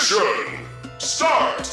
Ignition! Start!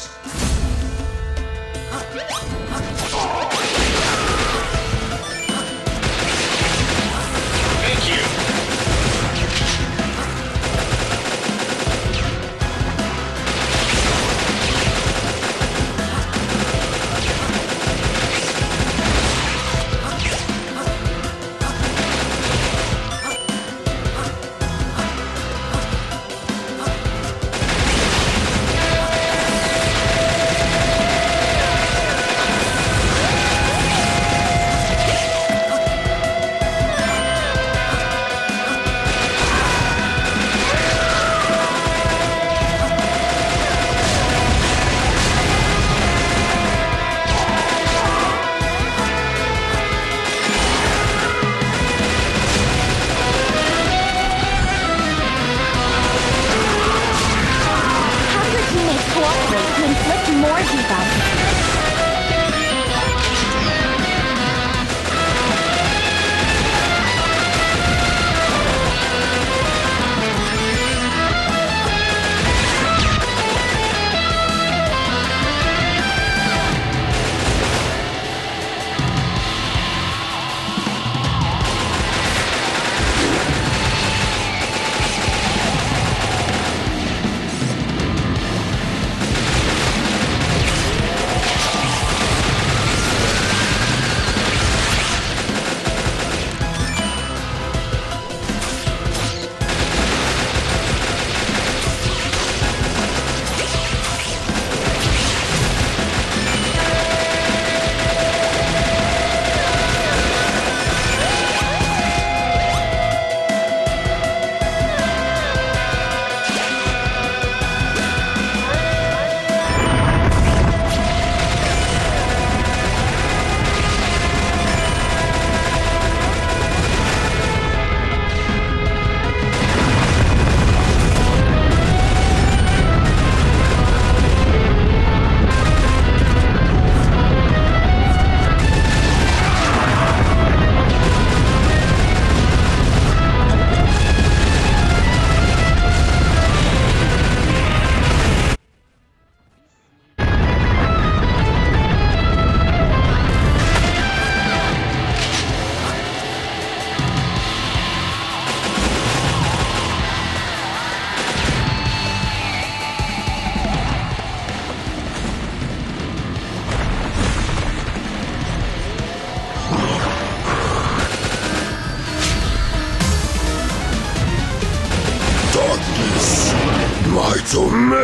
Domain!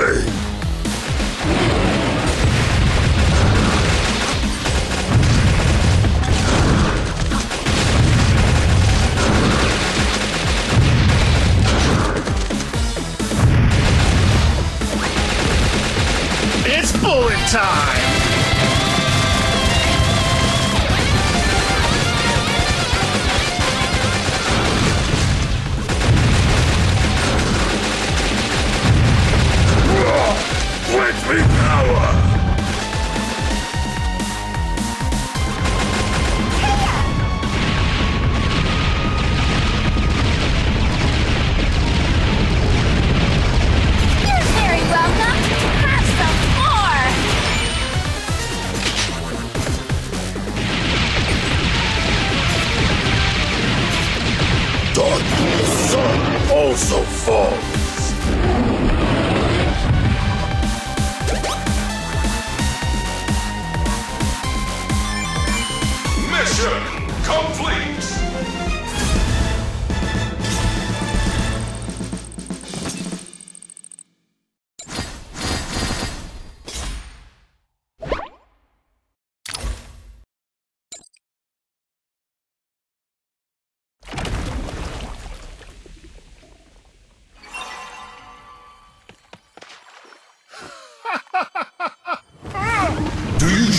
It's bullet time! Also falls. Mission complete.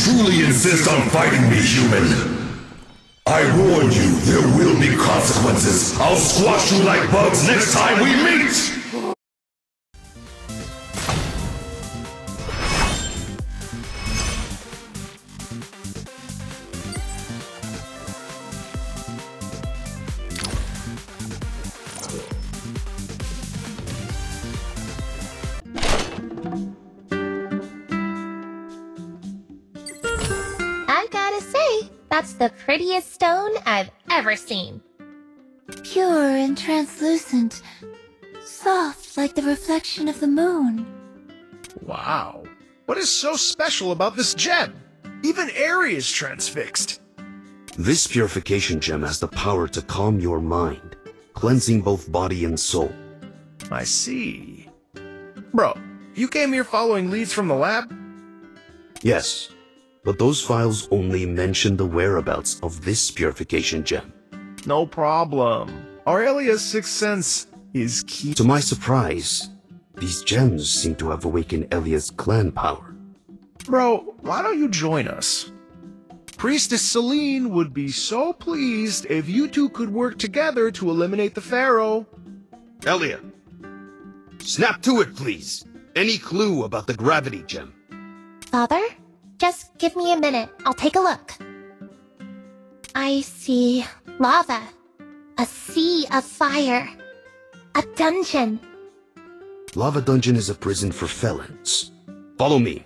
Truly insist on fighting me, human. I warn you, there will be consequences. I'll squash you like bugs next time we meet! gotta say, that's the prettiest stone I've ever seen. Pure and translucent, soft like the reflection of the moon. Wow, what is so special about this gem? Even Aerie is transfixed. This purification gem has the power to calm your mind, cleansing both body and soul. I see. Bro, you came here following leads from the lab? Yes, but those files only mention the whereabouts of this purification gem. No problem. Aurelia's sixth sense is key. To my surprise, these gems seem to have awakened Elia's clan power. Bro, why don't you join us? Priestess Selene would be so pleased if you two could work together to eliminate the Pharaoh. Elia, snap to it, please. Any clue about the gravity gem? Father, just give me a minute. I'll take a look. I see lava, a sea of fire, a dungeon. Lava Dungeon is a prison for felons. Follow me.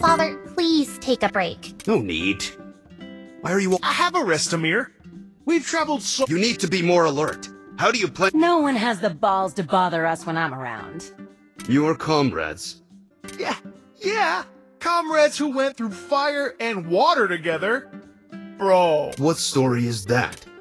Father, please take a break. No need. Why are you all— Have a rest, Amir. We've traveled so— You need to be more alert. How do you plan— No one has the balls to bother us when I'm around. You are comrades. Yeah. Comrades who went through fire and water together. Bro. What story is that?